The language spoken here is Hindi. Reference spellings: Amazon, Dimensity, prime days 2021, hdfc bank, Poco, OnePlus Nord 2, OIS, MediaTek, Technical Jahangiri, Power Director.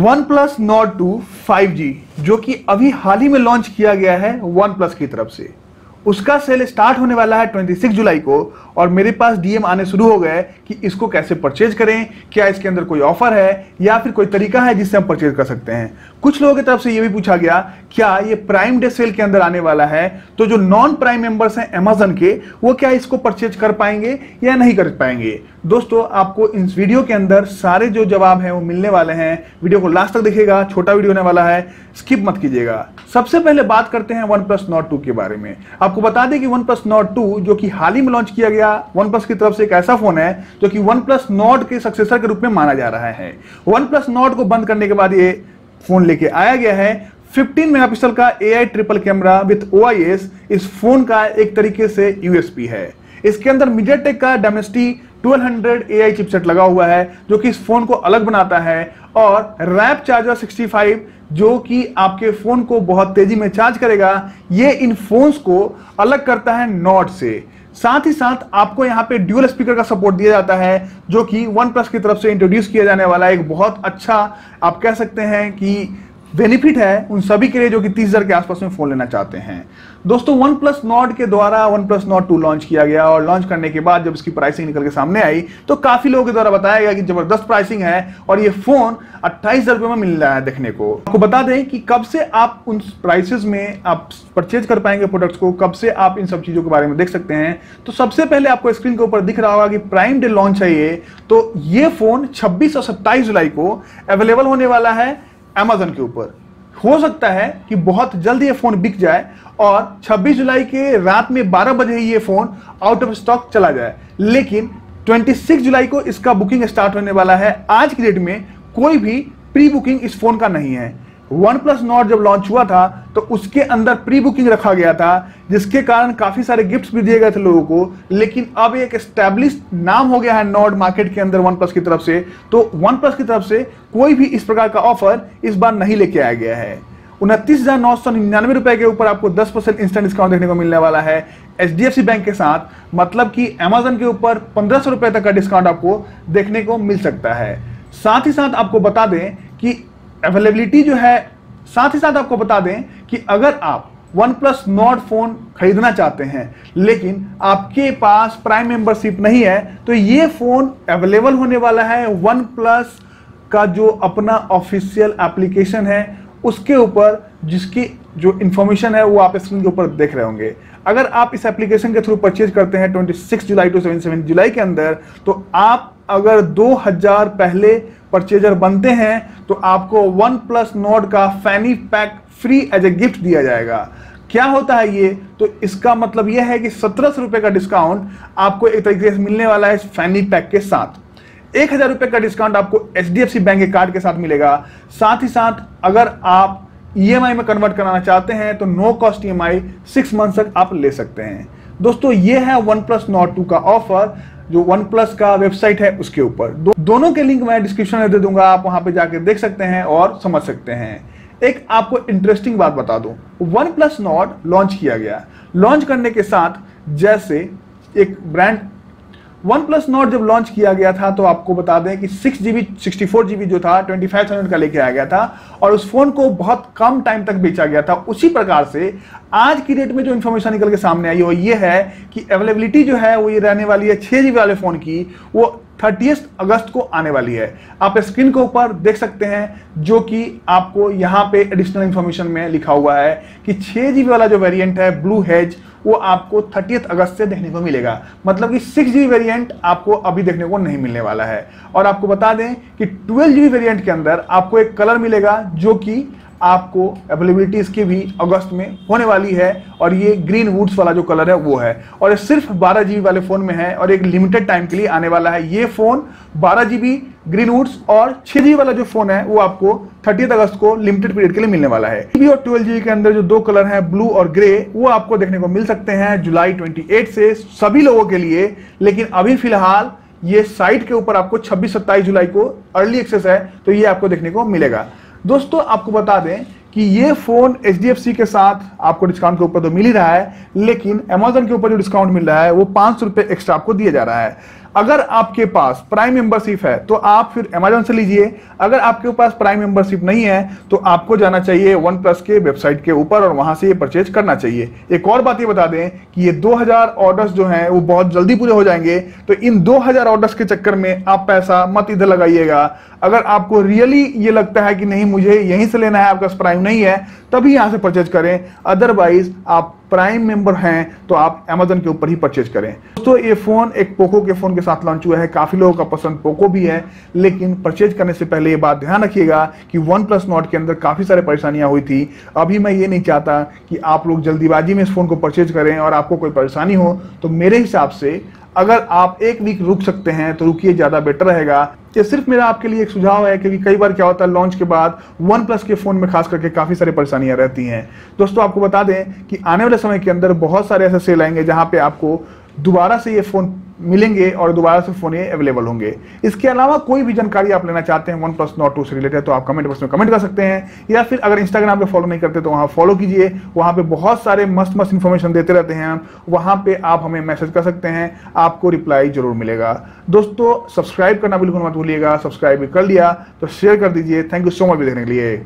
OnePlus Nord 2 5G जो कि अभी हाल ही में लॉन्च किया गया है OnePlus की तरफ से, उसका सेल स्टार्ट होने वाला है 26 जुलाई को। और मेरे पास डीएम आने शुरू हो गए कि इसको कैसे परचेज करें, क्या इसके अंदर कोई ऑफर है या फिर कोई तरीका है जिससे हम परचेज कर सकते हैं। कुछ लोगों की तरफ से ये भी पूछा गया क्या ये प्राइम डे सेल के अंदर आने वाला है, तो जो नॉन प्राइम मेंबर्स हैं अमेजन के वो क्या इसको परचेज कर पाएंगे या नहीं कर पाएंगे। दोस्तों आपको इस वीडियो के अंदर सारे जो जवाब हैं वो मिलने वाले हैं। वीडियो को लास्ट तक देखिएगा, छोटा वीडियो होने वाला है, स्किप मत कीजिएगा। सबसे पहले बात करते हैं OnePlus Nord 2 के बारे में। आपको बता दें कि OnePlus Nord 2 जो कि हाल ही में लॉन्च किया गया OnePlus की तरफ से एक ऐसा फोन है जो कि OnePlus Nord के सक्सेसर के रूप में माना जा रहा है। OnePlus Nord को बंद करने के बाद ये फोन लेके आया गया है। 15 मेगापिक्सल का AI triple camera with OIS इस फोन का एक तरीके से यूएसपी है। इसके अंदर MediaTek का Dimensity 1200 AI चिपसेट लगा हुआ है जो कि इस फोन को अलग बनाता है, और रैप चार्जर 65 जो कि आपके फोन को बहुत तेजी में चार्ज करेगा। ये इन फोन्स को अलग करता है Nord से। साथ ही साथ आपको यहाँ पे ड्यूल स्पीकर का सपोर्ट दिया जाता है जो कि OnePlus की तरफ से इंट्रोड्यूस किया जाने वाला एक बहुत अच्छा, आप कह सकते हैं कि बेनिफिट है उन सभी के लिए जो कि 30,000 के आसपास में फोन लेना चाहते हैं। दोस्तों OnePlus Nord के द्वारा OnePlus Nord 2 लॉन्च किया गया, और लॉन्च करने के बाद जब इसकी प्राइसिंग निकल के सामने आई तो काफी लोगों के द्वारा बताया गया कि जबरदस्त प्राइसिंग है और ये फोन 28,000 रुपए में मिल रहा है देखने को। आपको बता दें कि कब से आप उन प्राइसेस में आप परचेज कर पाएंगे प्रोडक्ट्स को, कब से आप इन सब चीजों के बारे में देख सकते हैं। तो सबसे पहले आपको स्क्रीन के ऊपर दिख रहा होगा कि प्राइम डे लॉन्च है ये, तो ये फोन 26 और 27 जुलाई को अवेलेबल होने वाला है अमेजन के ऊपर। हो सकता है कि बहुत जल्द ये फोन बिक जाए और 26 जुलाई के रात में 12 बजे ही ये फोन आउट ऑफ स्टॉक चला जाए, लेकिन 26 जुलाई को इसका बुकिंग स्टार्ट होने वाला है। आज की डेट में कोई भी प्री बुकिंग इस फोन का नहीं है। OnePlus Nord जब लॉन्च हुआ था तो उसके अंदर प्री बुकिंग रखा गया था, जिसके कारण काफी सारे गिफ्ट्स भी दिए गए थे लोगों को, लेकिन अब एक एस्टैब्लिश नाम हो गया है Nord मार्केट के अंदर OnePlus की तरफ से, तो OnePlus की तरफ से कोई भी इस प्रकार का ऑफर इस बार नहीं लेके आया गया है। 29,999 रुपए के ऊपर आपको 10% इंस्टेंट डिस्काउंट देखने को मिलने वाला है HDFC बैंक के साथ, मतलब कि अमेजन के ऊपर 1500 रुपए तक का डिस्काउंट आपको देखने को मिल सकता है। साथ ही साथ आपको बता दें कि अवेलेबिलिटी जो है, साथ ही साथ आपको बता दें कि अगर आप OnePlus Nord फोन खरीदना चाहते हैं लेकिन आपके पास प्राइम मेंबरशिप नहीं है, तो ये फोन अवेलेबल होने वाला है OnePlus का जो अपना ऑफिशियल एप्लीकेशन है उसके ऊपर, जिसकी जो इन्फॉर्मेशन है वो आप स्क्रीन के ऊपर देख रहे होंगे। अगर आप इस एप्लीकेशन के थ्रू परचेज करते हैं 26 जुलाई टू 27 जुलाई के अंदर, तो आप अगर 2000 पहले परचेजर बनते हैं तो आपको OnePlus Nord का fanny pack free as a gift दिया जाएगा। क्या होता है ये, तो इसका मतलब यह है कि 1700 रुपये का डिस्काउंट आपको एक तरीके से मिलने वाला है इस फैनी पैक के साथ। 1000 रुपये का डिस्काउंट आपको HDFC बैंक के कार्ड के साथ मिलेगा। साथ ही साथ अगर आप EMI में कन्वर्ट कराना चाहते हैं तो नो कॉस्ट EMI 6 मंथ्स तक आप ले सकते हैं। दोस्तों ये है OnePlus Nord 2 का ऑफर जो OnePlus का वेबसाइट है उसके ऊपर। दोनों के लिंक मैं डिस्क्रिप्शन में दे दूंगा, आप वहां पे जाकर देख सकते हैं और समझ सकते हैं। एक आपको इंटरेस्टिंग बात बता दूं, OnePlus Nord लॉन्च किया गया, लॉन्च करने के साथ जैसे एक ब्रांड OnePlus Nord जब लॉन्च किया गया था तो आपको बता दें कि 6GB 64GB जो था 25,000 का लेके आया गया था और उस फोन को बहुत कम टाइम तक बेचा गया था। उसी प्रकार से आज की डेट में जो इन्फॉर्मेशन निकल के सामने आई वो ये है कि अवेलेबिलिटी जो है वो ये रहने वाली है 6GB वाले फ़ोन की, वो 30 अगस्त को आने वाली है। आप स्क्रीन के ऊपर देख सकते हैं जो कि आपको यहाँ पे एडिशनल इन्फॉर्मेशन में लिखा हुआ है कि 6GB वाला जो वेरिएंट है ब्लू हेज वो आपको 30 अगस्त से देखने को मिलेगा, मतलब कि 6GB वेरिएंट आपको अभी देखने को नहीं मिलने वाला है। और आपको बता दें कि 12GB वेरिएंट के अंदर आपको एक कलर मिलेगा जो कि आपको अवेलेबिलिटी इसकी भी अगस्त में होने वाली है, और ये ग्रीन वुड्स वाला जो कलर है वो है, और ये सिर्फ 12GB वाले फ़ोन में है और एक लिमिटेड टाइम के लिए आने वाला है। ये फ़ोन 12GB ग्रीन वुड्स और 6GB वाला जो फ़ोन है वो आपको 30 अगस्त को लिमिटेड पीरियड के लिए मिलने वाला है। 12GB और 12GB के अंदर जो दो कलर हैं ब्लू और ग्रे वो आपको देखने को मिल सकते हैं जुलाई 28 से सभी लोगों के लिए, लेकिन अभी फिलहाल ये साइट के ऊपर आपको 26-27 जुलाई को अर्ली एक्सेस है तो ये आपको देखने को मिलेगा। दोस्तों आपको बता दें कि ये फ़ोन HDFC के साथ आपको डिस्काउंट के ऊपर तो मिल ही रहा है, लेकिन अमेजन के ऊपर जो डिस्काउंट मिल रहा है वो 500 रुपये एक्स्ट्रा आपको दिया जा रहा है। अगर आपके पास प्राइम मेंबरशिप है तो आप फिर अमेजॉन से लीजिए, अगर आपके पास प्राइम मेंबरशिप नहीं है तो आपको जाना चाहिए वन प्लस के वेबसाइट के ऊपर और वहां से ये परचेज करना चाहिए। एक और बात ये बता दें कि ये 2000 ऑर्डर्स जो हैं वो बहुत जल्दी पूरे हो जाएंगे, तो इन 2000 ऑर्डर्स के चक्कर में आप पैसा मत इधर लगाइएगा। अगर आपको रियली ये लगता है कि नहीं मुझे यहीं से लेना है, आपका प्राइम नहीं है, तभी यहाँ से परचेज करें, अदरवाइज आप प्राइम मेंबर हैं तो आप अमेजन के ऊपर ही परचेज करें। दोस्तों ये फ़ोन एक पोको के फ़ोन के साथ लॉन्च हुआ है, काफ़ी लोगों का पसंद पोको भी है, लेकिन परचेज करने से पहले ये बात ध्यान रखिएगा कि वन प्लस नॉट के अंदर काफ़ी सारे परेशानियां हुई थी। अभी मैं ये नहीं चाहता कि आप लोग जल्दीबाजी में इस फ़ोन को परचेज करें और आपको कोई परेशानी हो, तो मेरे हिसाब से अगर आप एक वीक रुक सकते हैं तो रुकिए, ज़्यादा बेटर रहेगा। ये सिर्फ मेरा आपके लिए एक सुझाव है, क्योंकि कई बार क्या होता है लॉन्च के बाद वन प्लस के फ़ोन में खास करके काफ़ी सारी परेशानियां रहती हैं। दोस्तों आपको बता दें कि आने वाले समय के अंदर बहुत सारे ऐसे सेल आएंगे जहां पे आपको दोबारा से ये फ़ोन मिलेंगे और दोबारा से फ़ोन ये अवेलेबल होंगे। इसके अलावा कोई भी जानकारी आप लेना चाहते हैं वन प्लस नॉट 2 से रिलेटेड तो आप कमेंट बॉक्स में कमेंट कर सकते हैं, या फिर अगर इंस्टाग्राम पे फॉलो नहीं करते तो वहाँ फॉलो कीजिए, वहाँ पे बहुत सारे मस्त मस्त इन्फॉर्मेशन देते रहते हैं हम, वहाँ पे आप हमें मैसेज कर सकते हैं, आपको रिप्लाई जरूर मिलेगा। दोस्तों सब्सक्राइब करना बिल्कुल मत भूलिएगा, सब्सक्राइब भी कर लिया तो शेयर कर दीजिए। थैंक यू सो मच देखने के लिए।